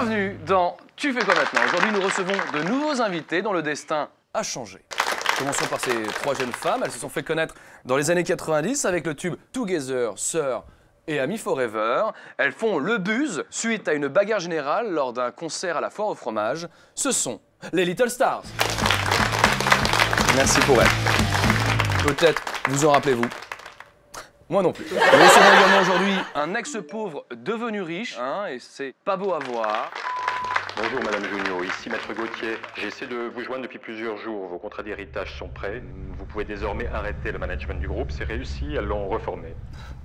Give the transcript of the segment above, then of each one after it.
Bienvenue dans Tu fais quoi maintenant? Aujourd'hui, nous recevons de nouveaux invités dont le destin a changé. Commençons par ces trois jeunes femmes. Elles se sont fait connaître dans les années 90 avec le tube Together, Sœurs et Amis Forever. Elles font le buzz suite à une bagarre générale lors d'un concert à la foire au fromage. Ce sont les Little Stars. Merci pour elles. Peut-être vous en rappelez-vous. Moi non plus. Nous recevons également aujourd'hui un ex-pauvre devenu riche, et c'est pas beau à voir. Bonjour Madame Junio, ici Maître Gauthier. J'essaie de vous joindre depuis plusieurs jours. Vos contrats d'héritage sont prêts. Vous pouvez désormais arrêter le management du groupe. C'est réussi, allons reformer.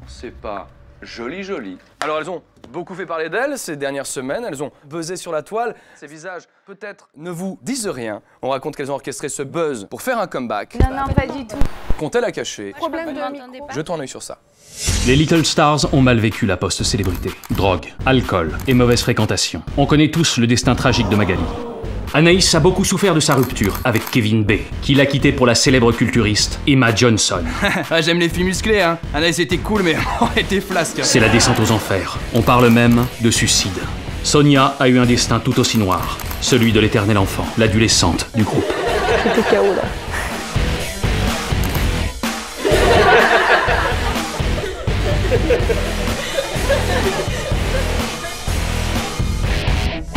C'est pas joli joli. Alors elles ont beaucoup fait parler d'elles ces dernières semaines. Elles ont buzzé sur la toile. Ces visages peut-être ne vous disent rien. On raconte qu'elles ont orchestré ce buzz pour faire un comeback. Non, non, pas du tout. Qu'ont-elles à cacher? Jette un œil sur ça. Les Little Stars ont mal vécu la post-célébrité. Drogue, alcool et mauvaise fréquentation. On connaît tous le destin tragique de Magali. Anaïs a beaucoup souffert de sa rupture avec Kevin Bay, qui l'a quitté pour la célèbre culturiste Emma Johnson. J'aime les filles musclées, hein. Anaïs était cool, mais elle était flasque. C'est la descente aux enfers. On parle même de suicide. Sonia a eu un destin tout aussi noir, celui de l'éternel enfant, l'adolescente du groupe. C'était chaos, là.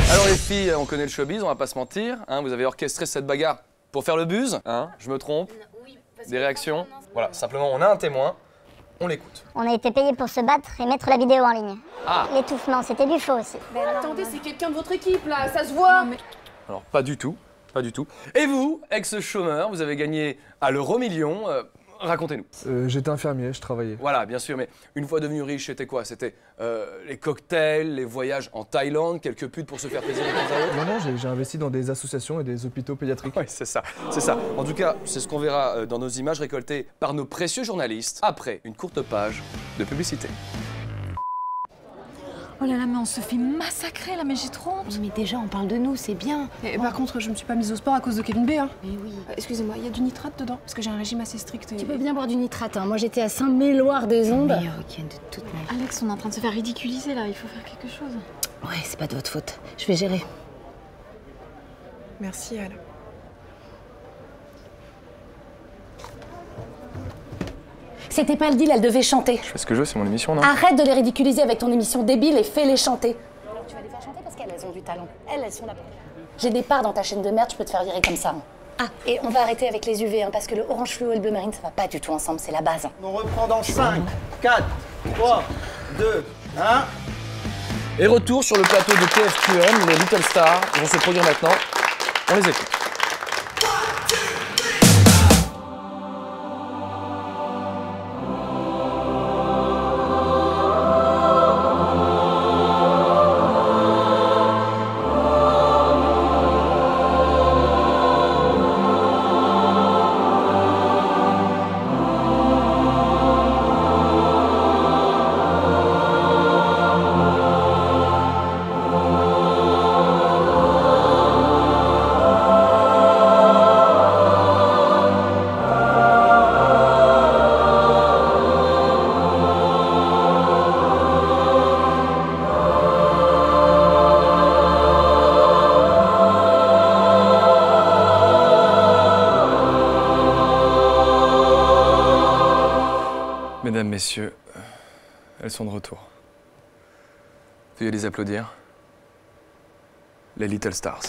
Alors les filles, on connaît le showbiz, on va pas se mentir, vous avez orchestré cette bagarre pour faire le buzz, je me trompe? Oui, parce des réactions? Voilà, simplement on a un témoin, on l'écoute. On a été payé pour se battre et mettre la vidéo en ligne. Ah. L'étouffement, c'était du faux aussi. Mais attendez, c'est quelqu'un de votre équipe là, ça se voit mais... Alors pas du tout, pas du tout. Et vous, ex-chômeur, vous avez gagné à l'euro million, racontez-nous. J'étais infirmier, je travaillais. Voilà, bien sûr, mais une fois devenu riche, c'était quoi? C'était les cocktails, les voyages en Thaïlande, quelques putes pour se faire plaisir. Non, j'ai investi dans des associations et des hôpitaux pédiatriques. Oui, c'est ça, c'est ça. En tout cas, c'est ce qu'on verra dans nos images récoltées par nos précieux journalistes après une courte page de publicité. Oh là là, mais on se fait massacrer là, mais j'ai trop honte. Mais déjà, on parle de nous, c'est bien. Et par contre, je me suis pas mise au sport à cause de Kevin Bay, hein. Mais oui. Excusez-moi, il y a du nitrate dedans, parce que j'ai un régime assez strict. Et... Tu peux bien boire du nitrate, hein. Moi, j'étais à Saint-Méloire-des-Ondes. Le meilleur week-end de toute ma vie. Alex, on est en train de se faire ridiculiser là, il faut faire quelque chose. Ouais, c'est pas de votre faute. Je vais gérer. Merci, Al. C'était pas le deal, elle devait chanter. Je fais ce que je veux, c'est mon émission, non? Arrête de les ridiculiser avec ton émission débile et fais-les chanter. Tu vas les faire chanter parce qu'elles ont du talent. Elles sont là. J'ai des parts dans ta chaîne de merde, je peux te faire virer comme ça. Ah, et on va arrêter avec les UV, parce que le orange fluo et le bleu marine, ça va pas du tout ensemble, c'est la base. On reprend dans 5, 4, 3, 2, 1. Et retour sur le plateau de TF2M, les Little Stars vont se produire maintenant. On les écoute. Mesdames, messieurs, elles sont de retour. Veuillez les applaudir. Les Little Stars.